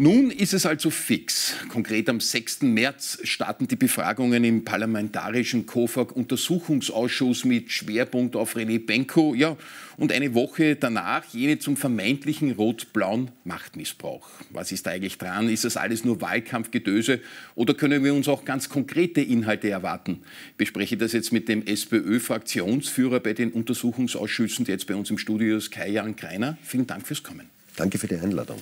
Nun ist es also fix. Konkret am 6. März starten die Befragungen im parlamentarischen COFAG-Untersuchungsausschuss mit Schwerpunkt auf René Benko. Ja, und eine Woche danach jene zum vermeintlichen rot-blauen Machtmissbrauch. Was ist da eigentlich dran? Ist das alles nur Wahlkampfgedöse oder können wir uns auch ganz konkrete Inhalte erwarten? Ich bespreche das jetzt mit dem SPÖ-Fraktionsführer bei den Untersuchungsausschüssen, der jetzt bei uns im Studio ist, Kai Jan Krainer. Vielen Dank fürs Kommen. Danke für die Einladung.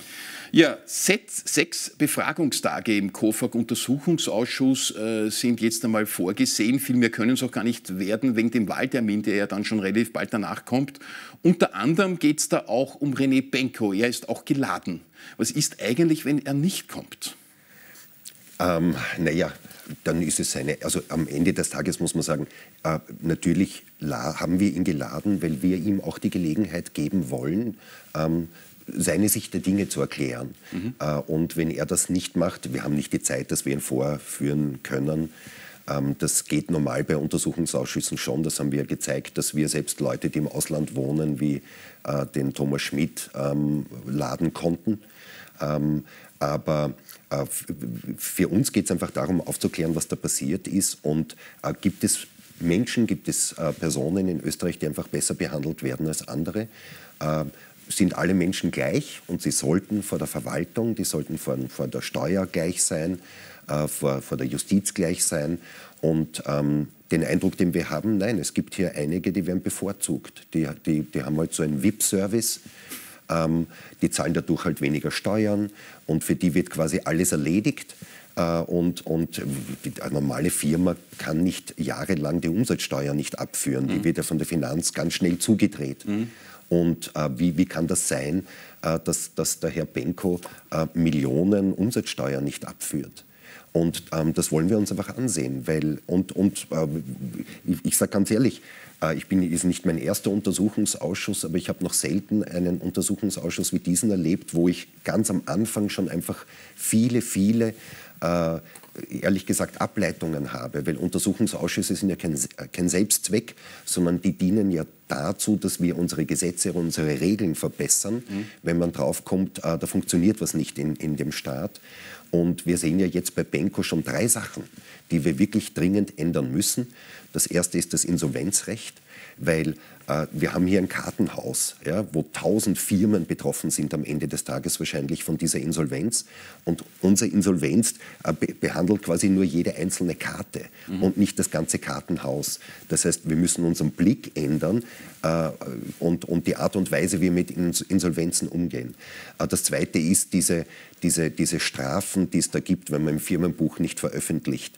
Ja, 6 Befragungstage im COFAG-Untersuchungsausschuss sind jetzt einmal vorgesehen. Viel mehr können es auch gar nicht werden, wegen dem Wahltermin, der ja dann schon relativ bald danach kommt. Unter anderem geht es da auch um René Benko. Er ist auch geladen. Was ist eigentlich, wenn er nicht kommt? Naja, dann ist es seine... Also am Ende des Tages muss man sagen, natürlich haben wir ihn geladen, weil wir ihm auch die Gelegenheit geben wollen, seine Sicht der Dinge zu erklären. Und wenn er das nicht macht, wir haben nicht die Zeit, dass wir ihn vorführen können. Das geht normal bei Untersuchungsausschüssen schon. Das haben wir gezeigt, dass wir selbst Leute, die im Ausland wohnen, wie den Thomas Schmidt, laden konnten. Aber für uns geht es einfach darum, aufzuklären, was da passiert ist. Und gibt es Menschen, gibt es Personen in Österreich, die einfach besser behandelt werden als andere? Sind alle Menschen gleich und sie sollten vor der Verwaltung, die sollten vor der Steuer gleich sein, vor der Justiz gleich sein. Und den Eindruck, den wir haben, nein, es gibt hier einige, die werden bevorzugt. Die haben halt so einen VIP-Service, die zahlen dadurch halt weniger Steuern und für die wird quasi alles erledigt. Und eine normale Firma kann nicht jahrelang die Umsatzsteuer nicht abführen. Die wird ja von der Finanz ganz schnell zugedreht. Und wie kann das sein, dass der Herr Benko Millionen Umsatzsteuer nicht abführt? Und das wollen wir uns einfach ansehen. Weil, ich sage ganz ehrlich, ist nicht mein erster Untersuchungsausschuss, aber ich habe noch selten einen Untersuchungsausschuss wie diesen erlebt, wo ich ganz am Anfang schon einfach viele ehrlich gesagt Ableitungen habe, weil Untersuchungsausschüsse sind ja kein Selbstzweck, sondern die dienen ja dazu, dass wir unsere Gesetze, unsere Regeln verbessern, wenn man draufkommt, da funktioniert was nicht in dem Staat. Und wir sehen ja jetzt bei Benko schon 3 Sachen, die wir wirklich dringend ändern müssen. Das erste ist das Insolvenzrecht, weil wir haben hier ein Kartenhaus, ja, wo 1000 Firmen betroffen sind am Ende des Tages wahrscheinlich von dieser Insolvenz. Und unser Insolvenzrecht behandelt quasi nur jede einzelne Karte und nicht das ganze Kartenhaus. Das heißt, wir müssen unseren Blick ändern und die Art und Weise, wie wir mit Insolvenzen umgehen. Das Zweite ist diese Strafen, die es da gibt, wenn man im Firmenbuch nicht veröffentlicht.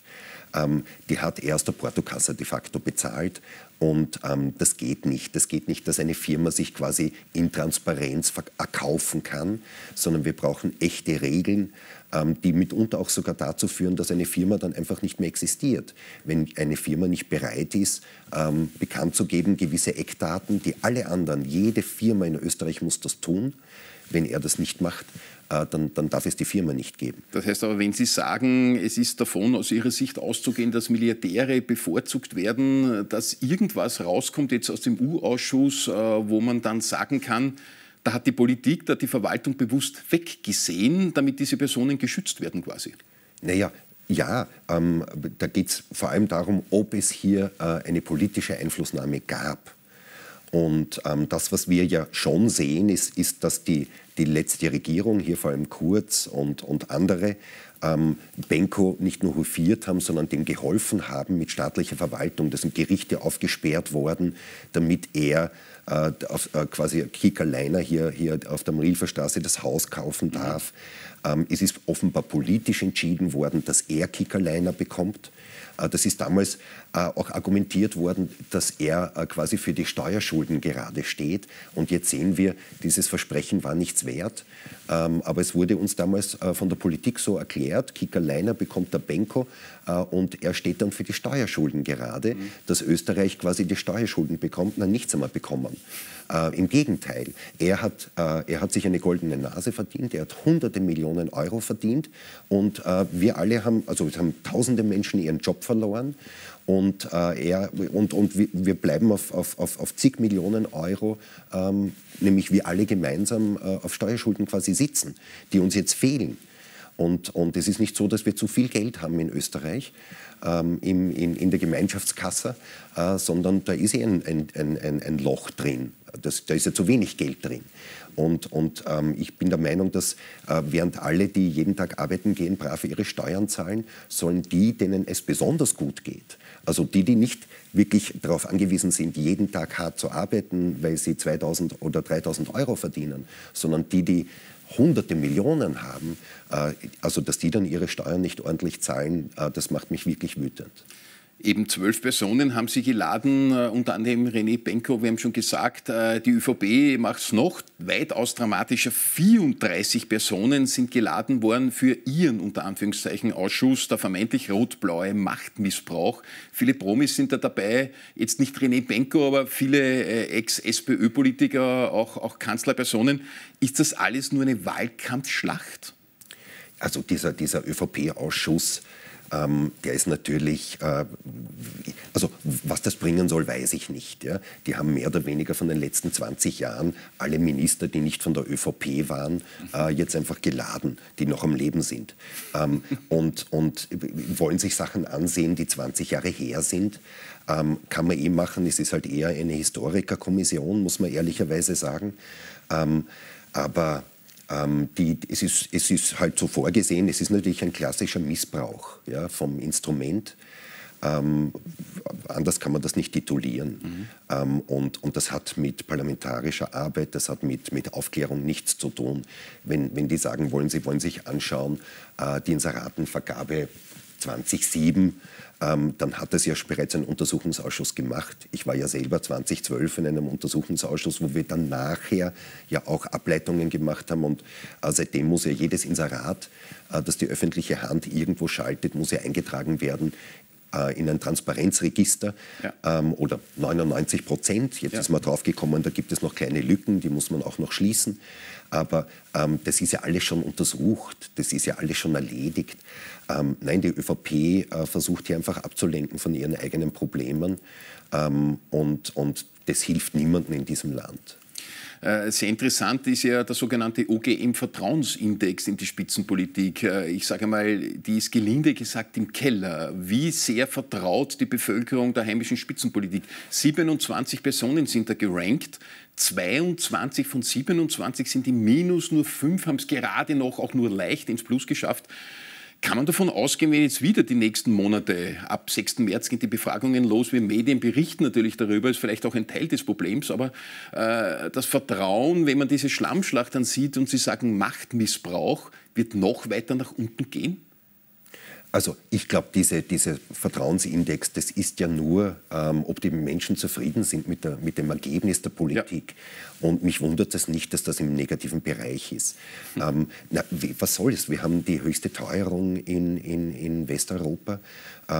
Die hat erst der Portokasse de facto bezahlt und das geht nicht. Das geht nicht, dass eine Firma sich quasi in Transparenz erkaufen kann, sondern wir brauchen echte Regeln, die mitunter auch sogar dazu führen, dass eine Firma dann einfach nicht mehr existiert. Wenn eine Firma nicht bereit ist, bekannt zu geben, gewisse Eckdaten, die alle anderen, jede Firma in Österreich muss das tun, wenn er das nicht macht, dann darf es die Firma nicht geben. Das heißt aber, wenn Sie sagen, es ist davon aus Ihrer Sicht auszugehen, dass Milliardäre bevorzugt werden, dass irgendwas rauskommt jetzt aus dem U-Ausschuss, wo man dann sagen kann, da hat die Politik, da hat die Verwaltung bewusst weggesehen, damit diese Personen geschützt werden quasi. Naja, ja, da geht es vor allem darum, ob es hier eine politische Einflussnahme gab. Und das, was wir ja schon sehen, ist, dass die letzte Regierung, hier vor allem Kurz und andere, Benko nicht nur hofiert haben, sondern dem geholfen haben mit staatlicher Verwaltung. Da sind Gerichte aufgesperrt worden, damit er quasi Kickerleiner hier auf der Marilferstraße das Haus kaufen darf. Es ist offenbar politisch entschieden worden, dass er Kickerleiner bekommt. Das ist damals auch argumentiert worden, dass er quasi für die Steuerschulden gerade steht. Und jetzt sehen wir, dieses Versprechen war nichts wert. Aber es wurde uns damals von der Politik so erklärt, Kickerleiner bekommt der Benko und er steht dann für die Steuerschulden gerade, dass Österreich quasi die Steuerschulden bekommt. Na, nichts einmal bekommen. Im Gegenteil, er hat sich eine goldene Nase verdient, er hat hunderte Millionen Euro verdient und wir alle haben, also es haben tausende Menschen ihren Job verloren und, wir bleiben auf zig Millionen Euro, nämlich wir alle gemeinsam auf Steuerschulden quasi sitzen, die uns jetzt fehlen. Und es ist nicht so, dass wir zu viel Geld haben in Österreich, in der Gemeinschaftskasse, sondern da ist ein Loch drin. Da ist ja zu wenig Geld drin. Und ich bin der Meinung, dass während alle, die jeden Tag arbeiten gehen, brav ihre Steuern zahlen, sollen die, denen es besonders gut geht, also die, die nicht wirklich darauf angewiesen sind, jeden Tag hart zu arbeiten, weil sie 2.000 oder 3.000 Euro verdienen, sondern die, die hunderte Millionen haben, also dass die dann ihre Steuern nicht ordentlich zahlen, das macht mich wirklich wütend. Eben 12 Personen haben Sie geladen, unter anderem René Benko, wir haben schon gesagt, die ÖVP macht es noch weitaus dramatischer. 34 Personen sind geladen worden für ihren, unter Anführungszeichen, Ausschuss, der vermeintlich rot-blaue Machtmissbrauch. Viele Promis sind da dabei, jetzt nicht René Benko, aber viele Ex-SPÖ-Politiker, auch Kanzlerpersonen. Ist das alles nur eine Wahlkampfschlacht? Also dieser ÖVP-Ausschuss, der ist natürlich, also was das bringen soll, weiß ich nicht. Ja? Die haben mehr oder weniger von den letzten 20 Jahren alle Minister, die nicht von der ÖVP waren, jetzt einfach geladen, die noch am Leben sind. Und wollen sich Sachen ansehen, die 20 Jahre her sind. Kann man eh machen, es ist halt eher eine Historikerkommission, muss man ehrlicherweise sagen. Aber... es ist halt so vorgesehen, es ist natürlich ein klassischer Missbrauch, ja, vom Instrument. Anders kann man das nicht titulieren. Und das hat mit parlamentarischer Arbeit, das hat mit Aufklärung nichts zu tun. Wenn die sagen wollen, sie wollen sich anschauen, die Inseratenvergabe 2007, dann hat es ja bereits einen Untersuchungsausschuss gemacht. Ich war ja selber 2012 in einem Untersuchungsausschuss, wo wir dann nachher ja auch Ableitungen gemacht haben. Und seitdem muss ja jedes Inserat, das die öffentliche Hand irgendwo schaltet, muss ja eingetragen werden in ein Transparenzregister, ja. Oder 99%. Jetzt, ja, ist man drauf gekommen, da gibt es noch kleine Lücken, die muss man auch noch schließen. Aber das ist ja alles schon untersucht, das ist ja alles schon erledigt. Nein, die ÖVP versucht hier einfach abzulenken von ihren eigenen Problemen, und das hilft niemandem in diesem Land. Sehr interessant ist ja der sogenannte OGM-Vertrauensindex in die Spitzenpolitik. Ich sage mal, die ist gelinde gesagt im Keller. Wie sehr vertraut die Bevölkerung der heimischen Spitzenpolitik? 27 Personen sind da gerankt. 22 von 27 sind im Minus, nur 5 haben es gerade noch auch nur leicht ins Plus geschafft. Kann man davon ausgehen, wenn jetzt wieder die nächsten Monate, ab 6. März gehen die Befragungen los, wir Medien berichten natürlich darüber, ist vielleicht auch ein Teil des Problems, aber das Vertrauen, wenn man diese Schlammschlacht dann sieht und Sie sagen Machtmissbrauch, wird noch weiter nach unten gehen? Also ich glaube, dieser Vertrauensindex, das ist ja nur, ob die Menschen zufrieden sind mit dem Ergebnis der Politik. Ja. Und mich wundert es nicht, dass das im negativen Bereich ist. Was soll es? Wir haben die höchste Teuerung in Westeuropa. Wir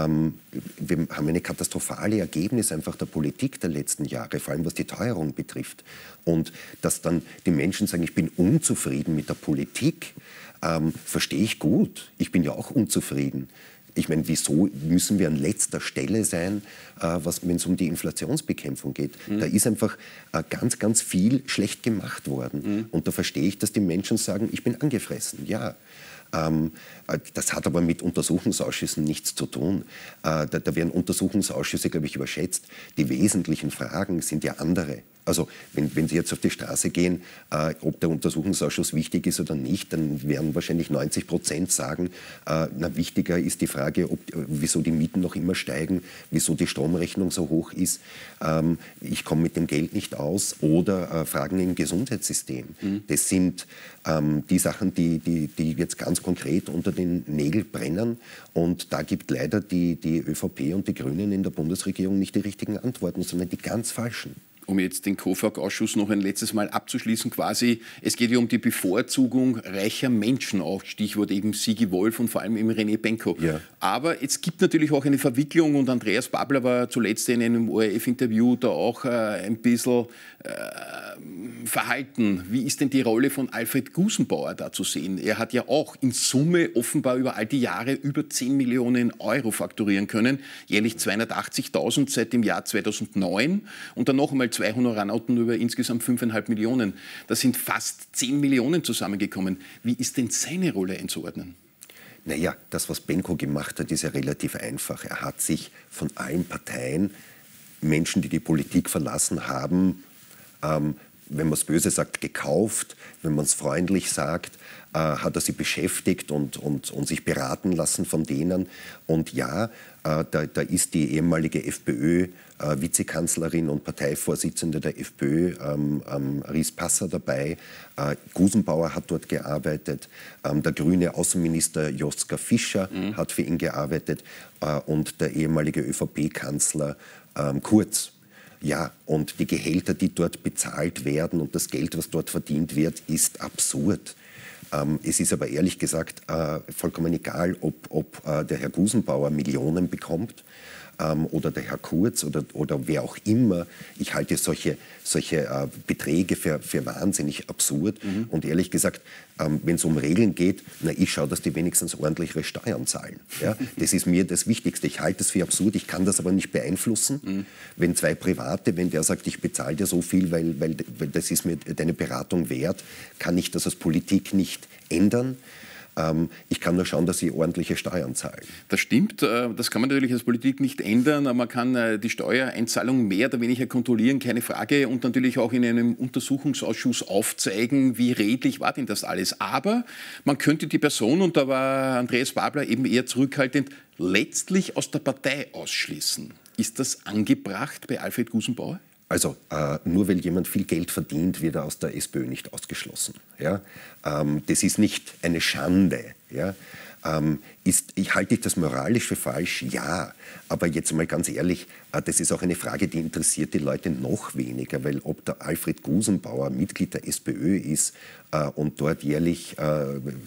haben eine katastrophale Ergebnis einfach der Politik der letzten Jahre, vor allem was die Teuerung betrifft. Und dass dann die Menschen sagen, ich bin unzufrieden mit der Politik, verstehe ich gut. Ich bin ja auch unzufrieden. Ich meine, wieso müssen wir an letzter Stelle sein, wenn es um die Inflationsbekämpfung geht? Da ist einfach ganz, ganz viel schlecht gemacht worden. Und da verstehe ich, dass die Menschen sagen, ich bin angefressen, ja. Das hat aber mit Untersuchungsausschüssen nichts zu tun. Da werden Untersuchungsausschüsse, glaube ich, überschätzt. Die wesentlichen Fragen sind ja andere. Also wenn Sie jetzt auf die Straße gehen, ob der Untersuchungsausschuss wichtig ist oder nicht, dann werden wahrscheinlich 90% sagen, na, wichtiger ist die Frage, wieso die Mieten noch immer steigen, wieso die Stromrechnung so hoch ist, ich komme mit dem Geld nicht aus, oder Fragen im Gesundheitssystem. Das sind die Sachen, die jetzt ganz konkret unter den Nägeln brennen, und da gibt leider die ÖVP und die Grünen in der Bundesregierung nicht die richtigen Antworten, sondern die ganz falschen. Um jetzt den COFAG-Ausschuss noch ein letztes Mal abzuschließen, quasi, es geht ja um die Bevorzugung reicher Menschen, auch Stichwort eben Sigi Wolf und vor allem eben René Benko. Ja. Aber es gibt natürlich auch eine Verwicklung, und Andreas Babler war zuletzt in einem ORF-Interview da auch ein bisschen verhalten. Wie ist denn die Rolle von Alfred Gusenbauer da zu sehen? Er hat ja auch in Summe offenbar über all die Jahre über 10 Millionen Euro fakturieren können, jährlich 280.000 seit dem Jahr 2009 und dann noch einmal 2 Honorannauten über insgesamt 5,5 Millionen. Da sind fast 10 Millionen zusammengekommen. Wie ist denn seine Rolle einzuordnen? Naja, das, was Benko gemacht hat, ist ja relativ einfach. Er hat sich von allen Parteien, Menschen, die die Politik verlassen haben, wenn man es böse sagt, gekauft, wenn man es freundlich sagt, hat er sie beschäftigt und sich beraten lassen von denen. Und ja, da ist die ehemalige FPÖ-Vizekanzlerin und Parteivorsitzende der FPÖ, Riess-Passer, dabei. Gusenbauer hat dort gearbeitet. Der grüne Außenminister Joska Fischer hat für ihn gearbeitet. Und der ehemalige ÖVP-Kanzler Kurz. Ja, und die Gehälter, die dort bezahlt werden und das Geld, was dort verdient wird, ist absurd. Es ist aber ehrlich gesagt vollkommen egal, ob der Herr Gusenbauer Millionen bekommt oder der Herr Kurz oder wer auch immer. Ich halte solche Beträge für wahnsinnig absurd. Und ehrlich gesagt, wenn es um Regeln geht, na, ich schaue, dass die wenigstens ordentlich ihre Steuern zahlen. Ja? Das ist mir das Wichtigste. Ich halte es für absurd, ich kann das aber nicht beeinflussen. Wenn zwei Private, wenn der sagt, ich bezahle dir so viel, weil das ist mir deine Beratung wert, kann ich das als Politik nicht ändern. Ich kann nur schauen, dass sie ordentliche Steuern zahlen. Das stimmt, das kann man natürlich als Politik nicht ändern, aber man kann die Steuereinzahlung mehr oder weniger kontrollieren, keine Frage, und natürlich auch in einem Untersuchungsausschuss aufzeigen, wie redlich war denn das alles. Aber man könnte die Person, und da war Andreas Babler eben eher zurückhaltend, letztlich aus der Partei ausschließen. Ist das angebracht bei Alfred Gusenbauer? Also nur weil jemand viel Geld verdient, wird er aus der SPÖ nicht ausgeschlossen. Ja? Das ist nicht eine Schande. Ja? Halte ich das moralisch für falsch? Ja, aber jetzt mal ganz ehrlich, das ist auch eine Frage, die interessiert die Leute noch weniger, weil ob der Alfred Gusenbauer Mitglied der SPÖ ist und dort jährlich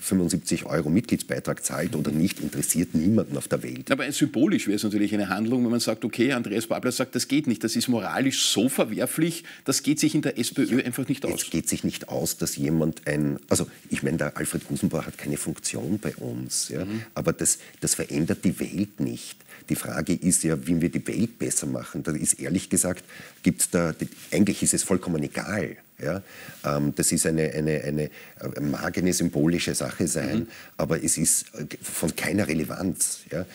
75 € Mitgliedsbeitrag zahlt oder nicht, interessiert niemanden auf der Welt. Aber symbolisch wäre es natürlich eine Handlung, wenn man sagt, okay, Andreas Babler sagt, das geht nicht, das ist moralisch so verwerflich, das geht sich in der SPÖ einfach nicht aus. Es geht sich nicht aus, dass jemand also ich meine, der Alfred Gusenbauer hat keine Funktion bei uns, ja? Aber das verändert die Welt nicht. Die Frage ist ja, wie wir die Welt besser machen. Da ist ehrlich gesagt, eigentlich ist es vollkommen egal. Ja? Das ist eine mag eine symbolische Sache sein, aber es ist von keiner Relevanz. Ja?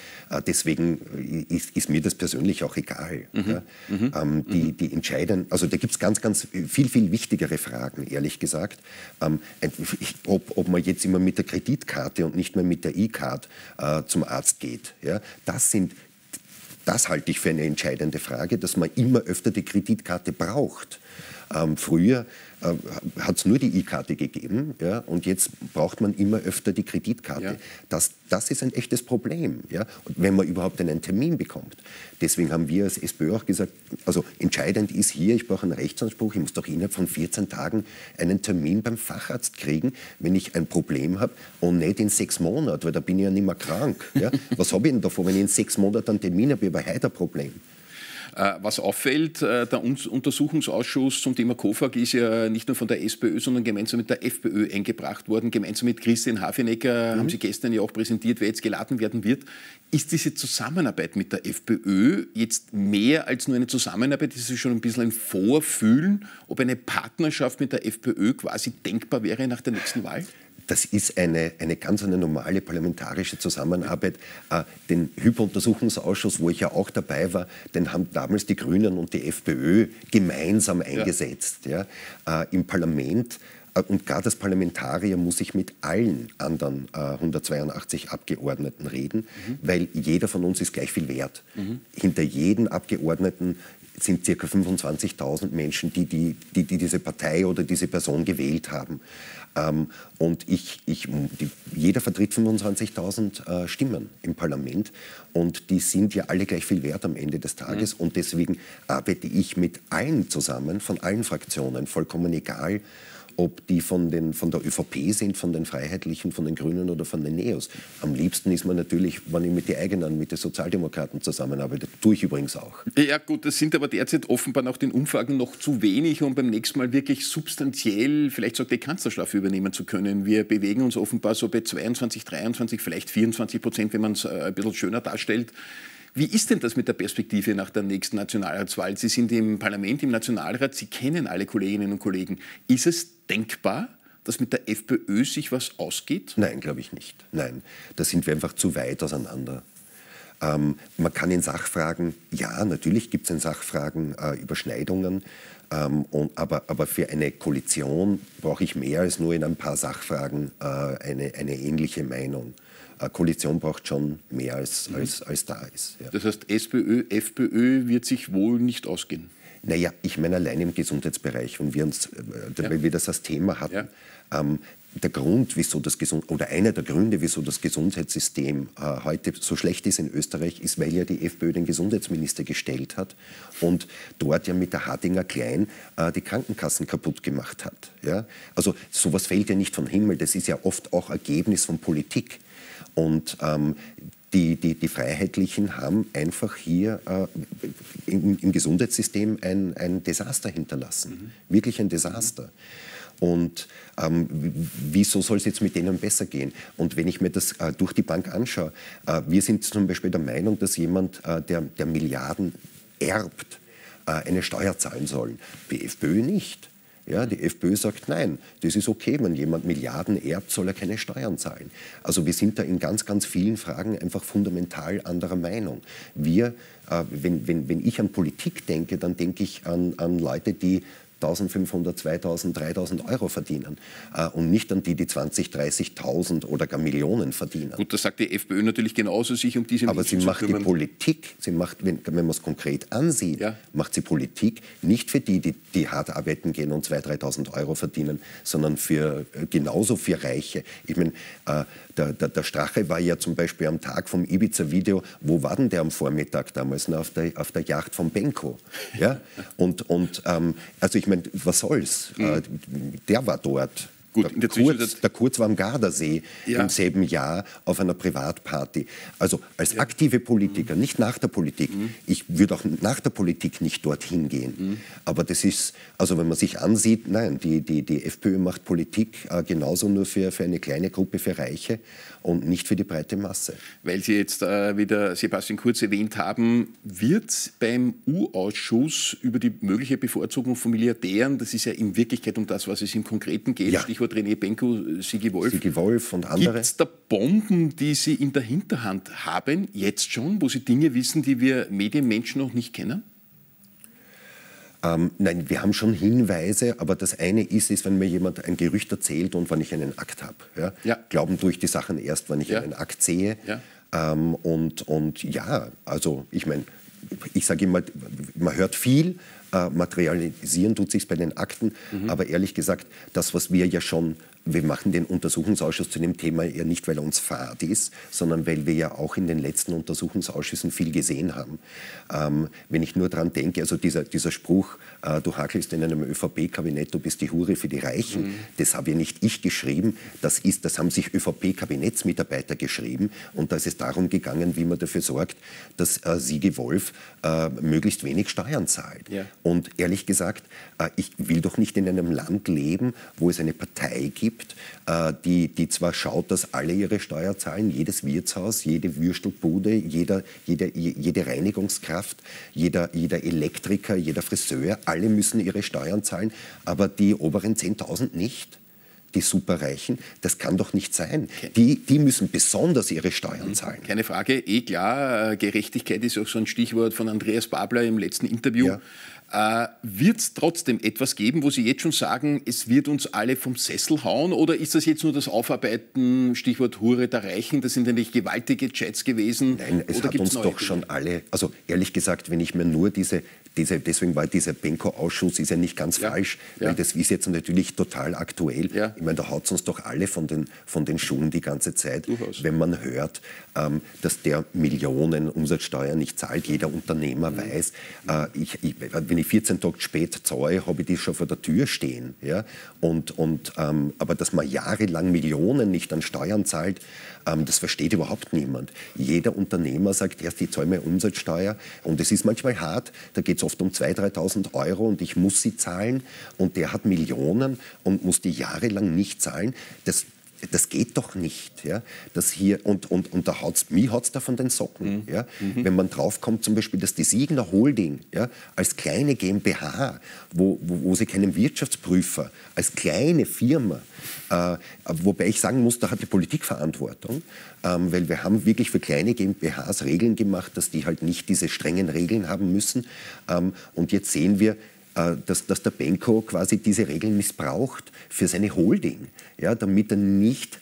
Deswegen ist mir das persönlich auch egal. Ja? Die entscheidenden, also da gibt es ganz viel wichtigere Fragen, ehrlich gesagt. Ob man jetzt immer mit der Kreditkarte und nicht mehr mit der E-Card zum Arzt geht, ja? Das halte ich für eine entscheidende Frage, dass man immer öfter die Kreditkarte braucht. Früher hat es nur die E-Karte gegeben, ja, und jetzt braucht man immer öfter die Kreditkarte. Ja. Das ist ein echtes Problem, ja, wenn man überhaupt einen Termin bekommt. Deswegen haben wir als SPÖ auch gesagt, also entscheidend ist hier, ich brauche einen Rechtsanspruch, ich muss doch innerhalb von 14 Tagen einen Termin beim Facharzt kriegen, wenn ich ein Problem habe, und nicht in 6 Monaten, weil da bin ich ja nicht mehr krank. Ja. Was habe ich denn davon, wenn ich in 6 Monaten einen Termin habe? Ich habe heute ein Problem. Was auffällt, der Untersuchungsausschuss zum Thema COFAG ist ja nicht nur von der SPÖ, sondern gemeinsam mit der FPÖ eingebracht worden. Gemeinsam mit Christian Hafenecker haben Sie gestern ja auch präsentiert, wer jetzt geladen werden wird. Ist diese Zusammenarbeit mit der FPÖ jetzt mehr als nur eine Zusammenarbeit? Ist es schon ein bisschen ein Vorfühlen, ob eine Partnerschaft mit der FPÖ quasi denkbar wäre nach der nächsten Wahl? Das ist eine ganz normale parlamentarische Zusammenarbeit. Den Hyperuntersuchungsausschuss, wo ich ja auch dabei war, den haben damals die Grünen und die FPÖ gemeinsam eingesetzt. Ja. Ja. Im Parlament, und gerade als Parlamentarier muss ich mit allen anderen 182 Abgeordneten reden, weil jeder von uns ist gleich viel wert. Hinter jedem Abgeordneten sind ca. 25.000 Menschen, die diese Partei oder diese Person gewählt haben. Und jeder vertritt 25.000 Stimmen im Parlament. Und die sind ja alle gleich viel wert am Ende des Tages. Und deswegen arbeite ich mit allen zusammen, von allen Fraktionen, vollkommen egal, ob die von der ÖVP sind, von den Freiheitlichen, von den Grünen oder von den Neos. Am liebsten ist man natürlich, wenn ich mit den Sozialdemokraten zusammenarbeite. Tue ich übrigens auch. Ja gut, das sind aber derzeit offenbar nach den Umfragen noch zu wenig, um beim nächsten Mal wirklich substanziell vielleicht sogar die Kanzlerschleife übernehmen zu können. Wir bewegen uns offenbar so bei 22, 23, vielleicht 24%, wenn man es ein bisschen schöner darstellt. Wie ist denn das mit der Perspektive nach der nächsten Nationalratswahl? Sie sind im Parlament, im Nationalrat, Sie kennen alle Kolleginnen und Kollegen. Ist es denkbar, dass mit der FPÖ sich was ausgeht? Nein, glaube ich nicht. Nein, da sind wir einfach zu weit auseinander. Man kann in Sachfragen, ja, natürlich gibt es in Sachfragen Überschneidungen, aber für eine Koalition brauche ich mehr als nur in ein paar Sachfragen eine ähnliche Meinung. Eine Koalition braucht schon mehr, als da ist. Ja. Das heißt, SPÖ, FPÖ wird sich wohl nicht ausgehen? Naja, ich meine allein im Gesundheitsbereich, wenn wir uns, weil wir das als Thema hatten, der Grund, wieso das einer der Gründe, wieso das Gesundheitssystem heute so schlecht ist in Österreich, ist, weil ja die FPÖ den Gesundheitsminister gestellt hat und dort ja mit der Hartinger Klein die Krankenkassen kaputt gemacht hat. Ja? Also sowas fällt ja nicht vom Himmel, das ist ja oft auch Ergebnis von Politik. Und die Freiheitlichen haben einfach hier im Gesundheitssystem ein Desaster hinterlassen. Mhm. Wirklich ein Desaster. Mhm. Und wieso soll es jetzt mit denen besser gehen? Und wenn ich mir das durch die Bank anschaue, wir sind zum Beispiel der Meinung, dass jemand, der Milliarden erbt, eine Steuer zahlen soll. Die FPÖ nicht. Ja, die FPÖ sagt, nein, das ist okay, wenn jemand Milliarden erbt, soll er keine Steuern zahlen. Also wir sind da in ganz, ganz vielen Fragen einfach fundamental anderer Meinung. Wir, wenn ich an Politik denke, dann denke ich an Leute, die 1.500, 2.000, 3.000 Euro verdienen und nicht an die, die 20, 30.000 oder gar Millionen verdienen. Gut, das sagt die FPÖ natürlich genauso, sich um diese Menschen zu kümmern. Aber sie macht die Politik, sie macht, wenn man es konkret ansieht, macht sie Politik nicht für die hart arbeiten gehen und 2.000, 3.000 Euro verdienen, sondern genauso für Reiche. Ich meine, der Strache war ja zum Beispiel am Tag vom Ibiza-Video, wo war denn der am Vormittag damals? Na, auf der Yacht von Benko. Ja? Also ich meine, was soll's? Der war dort. Gut, der Kurz war am Gardasee im selben Jahr auf einer Privatparty. Also als aktive Politiker, nicht nach der Politik. Ich würde auch nach der Politik nicht dorthin gehen. Aber das ist, also wenn man sich ansieht, nein, die FPÖ macht Politik genauso nur für eine kleine Gruppe, für Reiche und nicht für die breite Masse. Weil Sie jetzt wieder Sebastian Kurz erwähnt haben, wird beim U-Ausschuss über die mögliche Bevorzugung von Milliardären, das ist ja in Wirklichkeit um das, was es im Konkreten geht, Stichwort René Benko, Sigi Wolf. Sigi Wolf und andere. Gibt es da Bomben, die Sie in der Hinterhand haben, jetzt schon, wo Sie Dinge wissen, die wir Medienmenschen noch nicht kennen? Nein, wir haben schon Hinweise, aber das eine ist, wenn mir jemand ein Gerücht erzählt und wenn ich einen Akt habe. Ja? Ja. Glauben tue ich die Sachen erst, wenn ich einen Akt sehe. Ja. Also ich meine, ich sage immer, man hört viel, materialisieren tut sich bei den Akten, aber ehrlich gesagt, das, was wir ja schon, wir machen den Untersuchungsausschuss zu dem Thema ja nicht, weil er uns fad ist, sondern weil wir ja auch in den letzten Untersuchungsausschüssen viel gesehen haben. Wenn ich nur daran denke, also dieser Spruch, du hakelst in einem ÖVP-Kabinett, du bist die Hure für die Reichen, das habe ja nicht ich geschrieben, das haben sich ÖVP-Kabinettsmitarbeiter geschrieben und da ist es darum gegangen, wie man dafür sorgt, dass Sigi Wolf möglichst wenig Steuern zahlt. Ja. Und ehrlich gesagt, ich will doch nicht in einem Land leben, wo es eine Partei gibt, die zwar schaut, dass alle ihre Steuer zahlen, jedes Wirtshaus, jede Würstelbude, jede Reinigungskraft, jeder Elektriker, jeder Friseur, alle müssen ihre Steuern zahlen, aber die oberen 10.000 nicht. Die Superreichen, das kann doch nicht sein. Die müssen besonders ihre Steuern zahlen. Keine Frage, klar, Gerechtigkeit ist auch so ein Stichwort von Andreas Babler im letzten Interview. Ja. Wird es trotzdem etwas geben, wo Sie jetzt schon sagen, es wird uns alle vom Sessel hauen? Oder ist das jetzt nur das Aufarbeiten, Stichwort Hure der Reichen, das sind nämlich gewaltige Chats gewesen? Nein, es hat uns doch schon alle, also ehrlich gesagt, wenn ich mir nur deswegen war dieser Benko-Ausschuss ist ja nicht ganz falsch, weil das ist jetzt natürlich total aktuell. Ja. Ich meine, da haut es uns doch alle von den Schuhen die ganze Zeit, wenn man hört, dass der Millionen Umsatzsteuer nicht zahlt. Jeder Unternehmer weiß, wenn ich 14 Tage spät zahle, habe ich die schon vor der Tür stehen. Ja? Aber dass man jahrelang Millionen nicht an Steuern zahlt, das versteht überhaupt niemand. Jeder Unternehmer sagt erst, ich zahle meine Umsatzsteuer und es ist manchmal hart, da geht es oft um 2.000, 3.000 Euro und ich muss sie zahlen und der hat Millionen und muss die jahrelang nicht zahlen. Das das geht doch nicht. Ja? Das hier, und da hat's, mich hat es da von den Socken. Mhm. Ja? Wenn man draufkommt, zum Beispiel, dass die Signa Holding als kleine GmbH, wo sie keinen Wirtschaftsprüfer, als kleine Firma, wobei ich sagen muss, da hat die Politik Verantwortung, weil wir haben wirklich für kleine GmbHs Regeln gemacht, dass die halt nicht diese strengen Regeln haben müssen. Und jetzt sehen wir, dass der Benko quasi diese Regeln missbraucht für seine Holding, ja, damit er nicht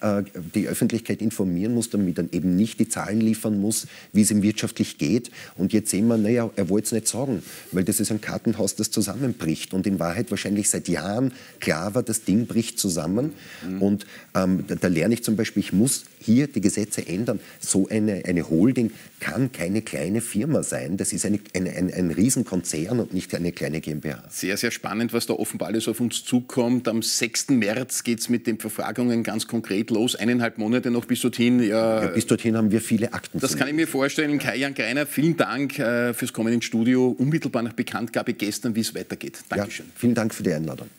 die Öffentlichkeit informieren muss, damit er eben nicht die Zahlen liefern muss, wie es ihm wirtschaftlich geht. Und jetzt sehen wir, naja, er wollte es nicht sagen, weil das ist ein Kartenhaus, das zusammenbricht. Und in Wahrheit wahrscheinlich seit Jahren klar war, das Ding bricht zusammen. Mhm. Und da lerne ich zum Beispiel, ich muss hier die Gesetze ändern. So eine Holding kann keine kleine Firma sein. Das ist ein Riesenkonzern und nicht eine kleine GmbH. Sehr, sehr spannend, was da offenbar alles auf uns zukommt. Am 6. März geht es mit den Befragungen ganz konkret los. 1,5 Monate noch bis dorthin. Ja, bis dorthin haben wir viele Akten. Das kann ich mir vorstellen. Kai Jan Krainer, vielen Dank fürs Kommen ins Studio. Unmittelbar nach Bekanntgabe gestern, wie es weitergeht. Dankeschön. Ja, vielen Dank für die Einladung.